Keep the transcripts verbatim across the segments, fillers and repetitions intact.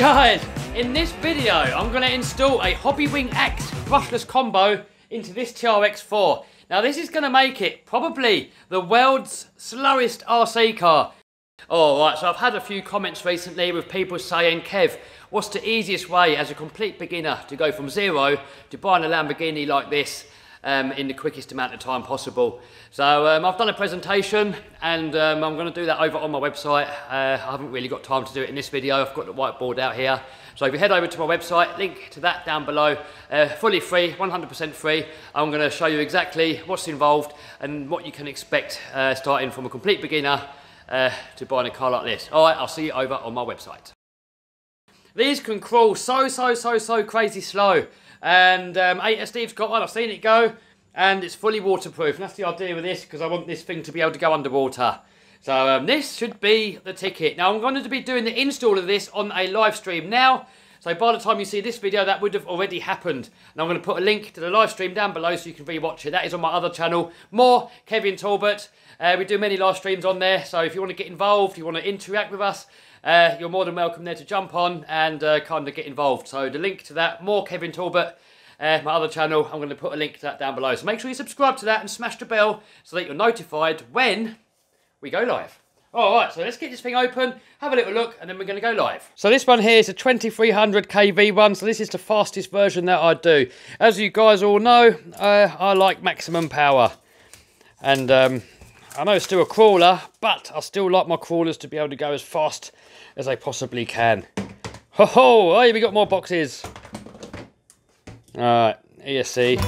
Guys, in this video, I'm going to install a Hobby Wing X brushless combo into this T R X four. Now this is going to make it probably the world's slowest R C car. Alright, so I've had a few comments recently with people saying, Kev, what's the easiest way as a complete beginner to go from zero to buying a Lamborghini like this um, in the quickest amount of time possible? So um, I've done a presentation and um, I'm going to do that over on my website. Uh, I haven't really got time to do it in this video. I've got the whiteboard out here. So if you head over to my website, link to that down below, uh, fully free, one hundred percent free. I'm going to show you exactly what's involved and what you can expect uh, starting from a complete beginner Uh, to buying a car like this. Alright, I'll see you over on my website. These can crawl so, so, so, so crazy slow. And um, A S Steve's got one, I've seen it go. And it's fully waterproof. And that's the idea with this, because I want this thing to be able to go underwater. So um, this should be the ticket. Now I'm going to be doing the install of this on a live stream now. So by the time you see this video, that would have already happened. And I'm going to put a link to the live stream down below so you can re-watch it. That is on my other channel, More Kevin Talbot. Uh, we do many live streams on there, so if you want to get involved, you want to interact with us, uh, you're more than welcome there to jump on and uh, kind of get involved. So the link to that, More Kevin Talbot, uh, my other channel, I'm going to put a link to that down below. So make sure you subscribe to that and smash the bell so that you're notified when we go live. Alright, so let's get this thing open, have a little look, and then we're going to go live. So this one here is a twenty-three hundred K V one, so this is the fastest version that I do. As you guys all know, uh, I like maximum power. And um, I know it's still a crawler, but I still like my crawlers to be able to go as fast as they possibly can. Ho ho! Oh, we got more boxes. Alright, E S C.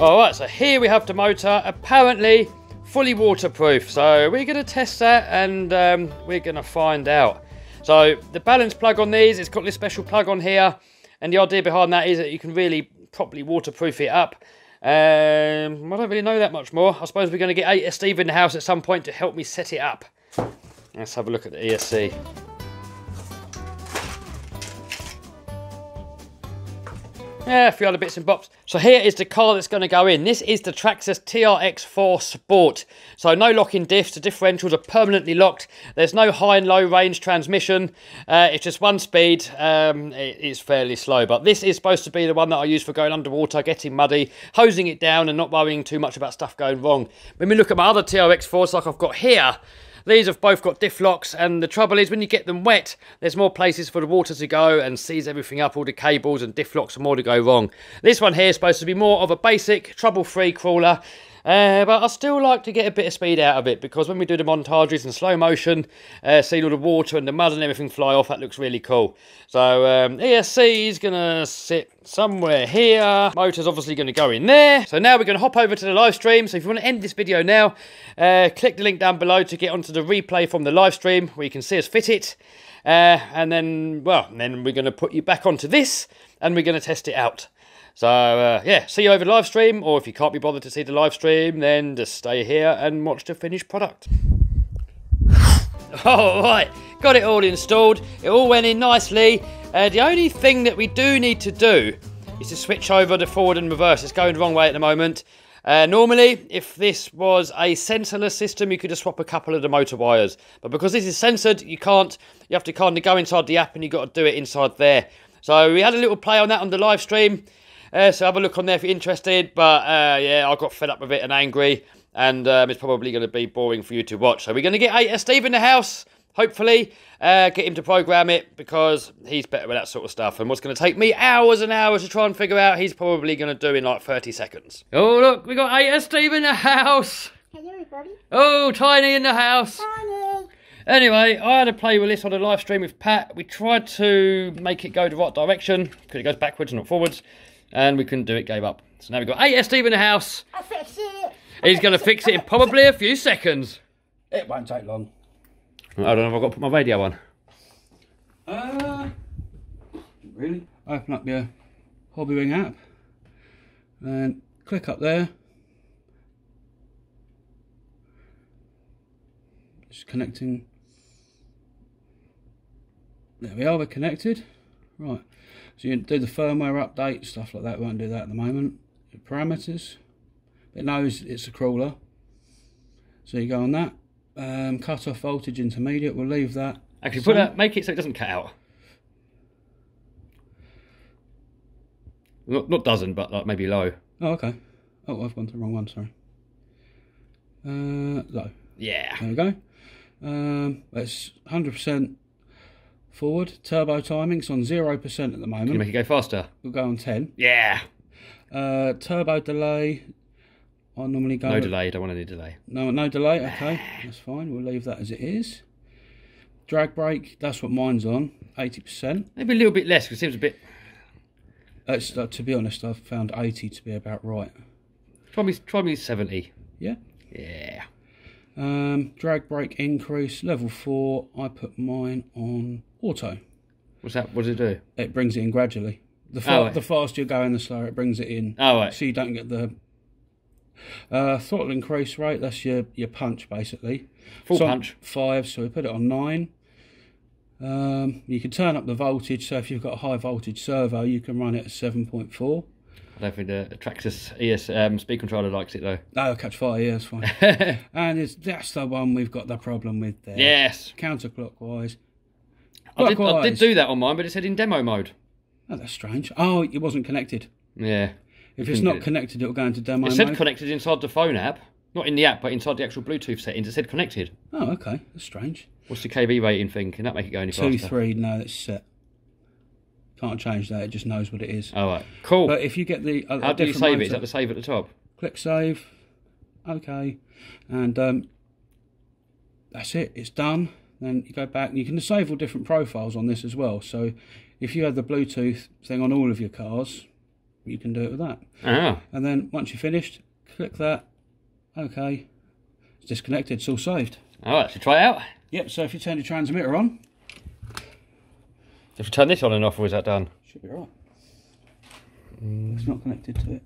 Alright, so here we have the motor, apparently fully waterproof. So we're going to test that and um, we're going to find out. So the balance plug on these, it's got this special plug on here. And the idea behind that is that you can really properly waterproof it up. Um, I don't really know that much more. I suppose we're going to get A S Steve in the house at some point to help me set it up. Let's have a look at the E S C. Yeah, a few other bits and bobs. So here is the car that's going to go in. This is the Traxxas T R X four Sport. So no locking diffs. The differentials are permanently locked. There's no high and low range transmission. Uh, it's just one speed. Um, it is fairly slow. But this is supposed to be the one that I use for going underwater, getting muddy, hosing it down and not worrying too much about stuff going wrong. When we look at my other T R X fours like I've got here, these have both got diff locks, and the trouble is when you get them wet, there's more places for the water to go and seize everything up, all the cables and diff locks and more to go wrong. This one here is supposed to be more of a basic, trouble-free crawler, uh, but I still like to get a bit of speed out of it, because when we do the montages and slow motion, uh, seeing all the water and the mud and everything fly off, that looks really cool. So um, E S C is going to sit somewhere here. Motor's obviously going to go in there. So now we're going to hop over to the live stream. So if you want to end this video now, uh, click the link down below to get onto the replay from the live stream where you can see us fit it. Uh, and then, well, and then we're going to put you back onto this and we're going to test it out. So uh, yeah, see you over the live stream, or if you can't be bothered to see the live stream, then just stay here and watch the finished product. Alright, got it all installed. It all went in nicely. Uh, the only thing that we do need to do is to switch over the forward and reverse. It's going the wrong way at the moment. Uh, normally, if this was a sensorless system, you could just swap a couple of the motor wires. But because this is censored, you can't. You have to kind of go inside the app and you've got to do it inside there. So we had a little play on that on the live stream. Uh, so have a look on there if you're interested. But uh, yeah, I got fed up with it and angry. And um, it's probably going to be boring for you to watch. So we're going to get A S Steve in the house. Hopefully, uh, get him to program it, because he's better with that sort of stuff. And what's going to take me hours and hours to try and figure out, he's probably going to do in like thirty seconds. Oh, look, we got A S Steve in the house. Hello, everybody. Oh, Tiny in the house. Tiny. Anyway, I had a play with this on a live stream with Pat. We tried to make it go the right direction, because it goes backwards and not forwards. And we couldn't do it, gave up. So now we've got A S Steve in the house. I'll fix it. He's going to fix it in probably a few seconds. It won't take long. I don't know if I've got to put my radio on. Uh, really? Open up your Hobby Wing app and click up there. Just connecting. There we are, we're connected. Right. So you can do the firmware update, stuff like that. We won't do that at the moment. The parameters. It knows it's a crawler. So you go on that. Um, cut off voltage intermediate, we'll leave that. Actually, put that, make it so it doesn't cut out. Not, not dozen, but like maybe low. Oh, okay. Oh, I've gone to the wrong one, sorry. Uh, low. Yeah. There we go. Um, that's one hundred percent forward. Turbo timings on zero percent at the moment. Can you make it go faster? We'll go on ten. Yeah. Uh, turbo delay. I normally go... No delay, don't want any delay. No, no delay, okay. That's fine, we'll leave that as it is. Drag brake, that's what mine's on, eighty percent. Maybe a little bit less, because it seems a bit... That's, uh, to be honest, I've found eighty to be about right. Try me, try me seventy. Yeah? Yeah. Um, drag brake increase, level four, I put mine on auto. What's that, what does it do? It brings it in gradually. The, fa oh, right. the faster you're going, the slower it brings it in. Oh, right. So you don't get the... Uh, throttle increase rate, that's your, your punch basically. Full so punch. Five, so we put it on nine. Um, you can turn up the voltage, so if you've got a high voltage servo, you can run it at seven point four. I don't think the Traxxas E S um, speed controller likes it though. No, it'll catch fire, yeah, that's fine. And it's, that's the one we've got the problem with there. Yes. Counterclockwise. I did, I did do that on mine, but it said in demo mode. Oh, that's strange. Oh, it wasn't connected. Yeah. If it's not connected, it'll go into demo mode. It said connected inside the phone app. Not in the app, but inside the actual Bluetooth settings, it said connected. Oh, okay. That's strange. What's the K B rating thing? Can that make it go any faster? two three, no, that's set. Can't change that. It just knows what it is. All right. Cool. But if you get the... Uh, How do you save it? Is that the save at the top? Click save. Okay. And um, that's it. It's done. Then you go back and you can disable different profiles on this as well. So if you have the Bluetooth thing on all of your cars... You can do it with that. Ah. And then once you're finished, click that. Okay. It's disconnected. It's all saved. All right. So try it out. Yep. So if you turn your transmitter on. If you turn this on and off, or is that done? Should be all right. Mm. It's not connected to it.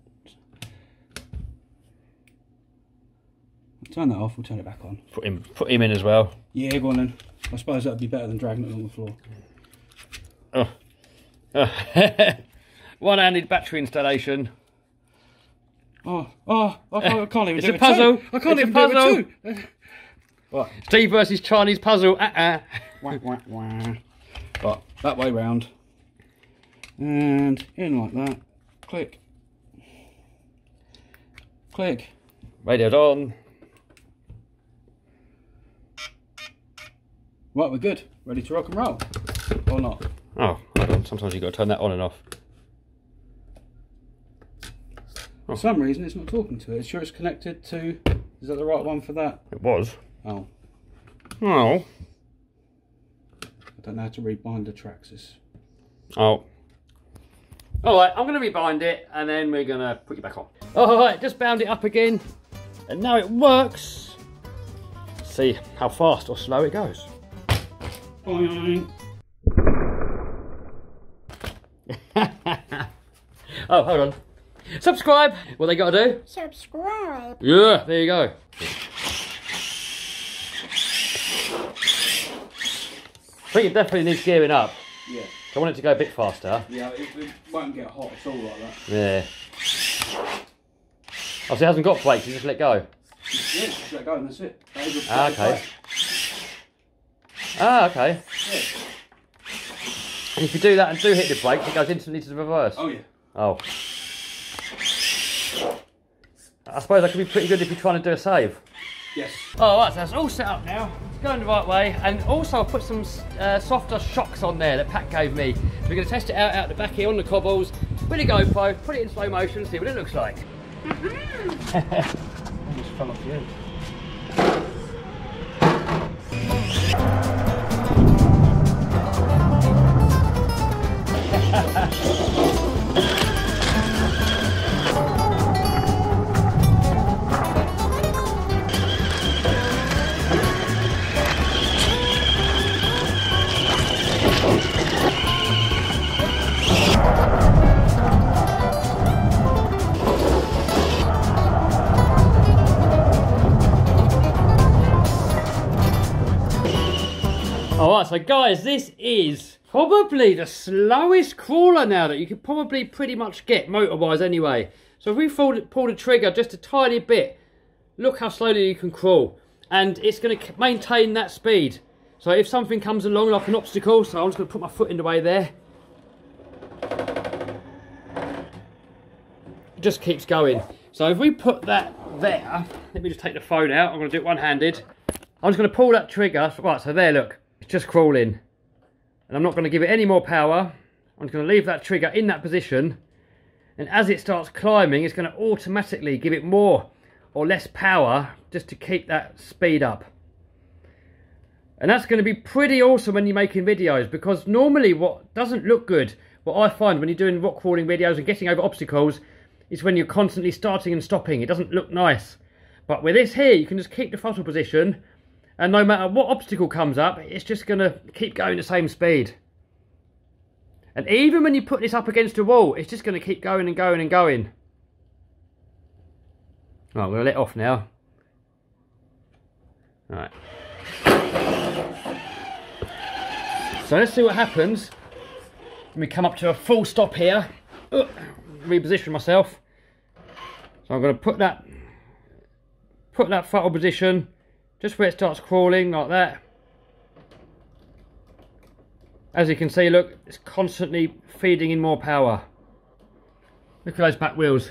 I'll turn that off. We'll turn it back on. Put him, put him in as well. Yeah, go on then. I suppose that would be better than dragging it on the floor. Oh. Oh. One-handed battery installation. Oh, oh, I can't, I can't even it's do it. It's a puzzle. Two. I can't it's even a puzzle. do it too. What? Steve versus Chinese puzzle. Uh-uh. Wah, wah, wah. But that way round. And in like that. Click. Click. Radio's on. Right, we're good. Ready to rock and roll. Or not. Oh, I don't. Sometimes you've got to turn that on and off. Oh. For some reason, it's not talking to it. It's sure it's connected to... Is that the right one for that? It was. Oh. Oh. I don't know how to rebind the Traxxas. Oh. Alright, I'm going to rebind it, and then we're going to put you back on. Alright, just bound it up again. And now it works. Let's see how fast or slow it goes. Boing. Oh, hold on. Subscribe! What they gotta do? Subscribe! Yeah, there you go. I think it definitely needs gearing up. Yeah. I want it to go a bit faster. Yeah, it, it won't get hot at all like that. Yeah. Obviously, it hasn't got flakes, you just let go. Yeah, just let go and that's it. Ah, okay. Ah, okay. Yeah. And if you do that and do hit the brakes, it goes instantly to the reverse. Oh, yeah. Oh. I suppose that could be pretty good if you're trying to do a save. Yes. All right, so that's all set up now. It's going the right way. And also I've put some uh, softer shocks on there that Pat gave me. So we're going to test it out out the back here on the cobbles with a GoPro, put it in slow motion, see what it looks like. I just fell off the end. Alright, so guys, this is probably the slowest crawler now that you could probably pretty much get motor-wise anyway. So if we pull the trigger just a tiny bit, look how slowly you can crawl. and it's going to maintain that speed. So if something comes along like an obstacle, so I'm just going to put my foot in the way there. It just keeps going. So if we put that there, let me just take the phone out. I'm going to do it one-handed. I'm just going to pull that trigger. Right, so there, look, it's just crawling. And I'm not going to give it any more power. I'm just going to leave that trigger in that position. And as it starts climbing, it's going to automatically give it more or less power just to keep that speed up. And that's going to be pretty awesome when you're making videos, because normally what doesn't look good, what I find when you're doing rock crawling videos and getting over obstacles, is when you're constantly starting and stopping. It doesn't look nice. But with this here, you can just keep the throttle position, and no matter what obstacle comes up, it's just going to keep going the same speed. And even when you put this up against a wall, it's just going to keep going and going and going. Right, I'm going to let off now. Alright. So let's see what happens when we come up to a full stop here. Ugh, reposition myself. So I'm going to put that put that throttle position just where it starts crawling, like that. As you can see, look, it's constantly feeding in more power. Look at those back wheels.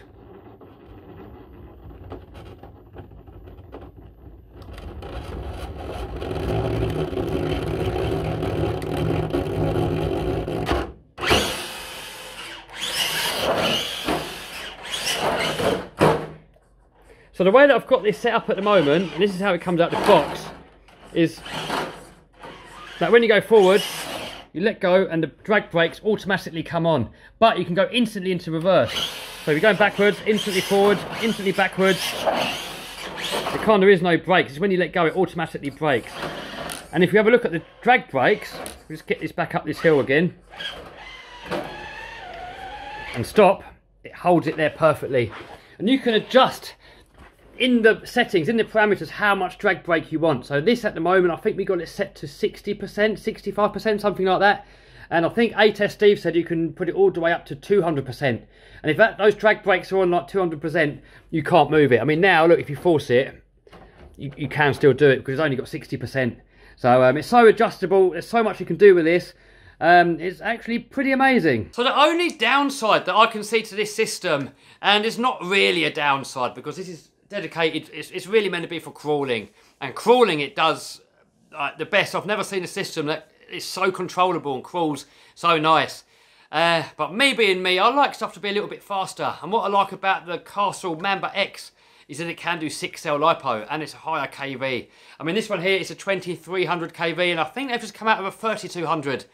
So the way that I've got this set up at the moment, and this is how it comes out the box, is that when you go forward, you let go and the drag brakes automatically come on. But you can go instantly into reverse. So if you're going backwards, instantly forward, instantly backwards. There kind of is no brakes. It's when you let go, it automatically brakes. And if you have a look at the drag brakes, we'll just get this back up this hill again. And stop. It holds it there perfectly. And you can adjust in the settings, in the parameters, how much drag brake you want. So this at the moment, I think we got it set to sixty percent, sixty-five percent, something like that. And I think A S Steve said you can put it all the way up to two hundred percent. And if that, those drag brakes are on like two hundred percent, you can't move it. I mean, now, look, if you force it, you, you can still do it, because it's only got sixty percent. So um, it's so adjustable. There's so much you can do with this. Um, it's actually pretty amazing. So the only downside that I can see to this system, and it's not really a downside, because this is dedicated, it's, it's really meant to be for crawling, and crawling it does uh, the best. I've never seen a system that is so controllable and crawls so nice. Uh, but me being me, I like stuff to be a little bit faster, and what I like about the Castle Mamba X is that it can do six cell lipo, and it's a higher K V. I mean, this one here is a twenty-three hundred K V, and I think they've just come out of a thirty-two hundred,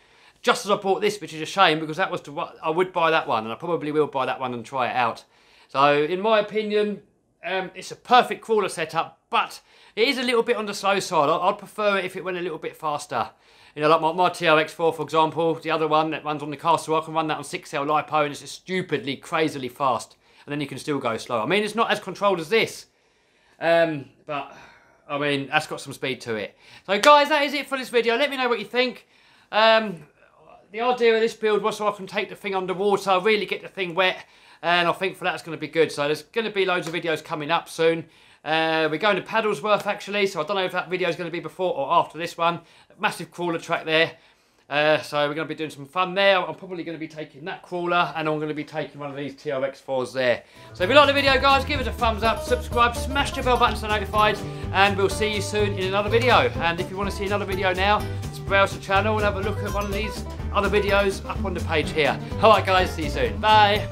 just as I bought this, which is a shame, because that was to what I would buy that one, and I probably will buy that one and try it out. So in my opinion, Um, it's a perfect crawler setup, but it is a little bit on the slow side. I, I'd prefer it if it went a little bit faster. You know, like my, my T R X four, for example, the other one that runs on the Castle, I can run that on six cell lipo, and it's just stupidly, crazily fast. And then you can still go slow. I mean, it's not as controlled as this. Um, but, I mean, that's got some speed to it. So, guys, that is it for this video. Let me know what you think. Um, the idea of this build was so I can take the thing underwater, really get the thing wet. And I think for that it's going to be good. So there's going to be loads of videos coming up soon. Uh, we're going to Paddlesworth actually. So I don't know if that video is going to be before or after this one. Massive crawler track there. Uh, so we're going to be doing some fun there. I'm probably going to be taking that crawler. And I'm going to be taking one of these T R X fours there. So if you like the video, guys, give us a thumbs up. Subscribe. Smash the bell button to be notified. And we'll see you soon in another video. And if you want to see another video now, just browse the channel and have a look at one of these other videos up on the page here. Alright guys, see you soon. Bye.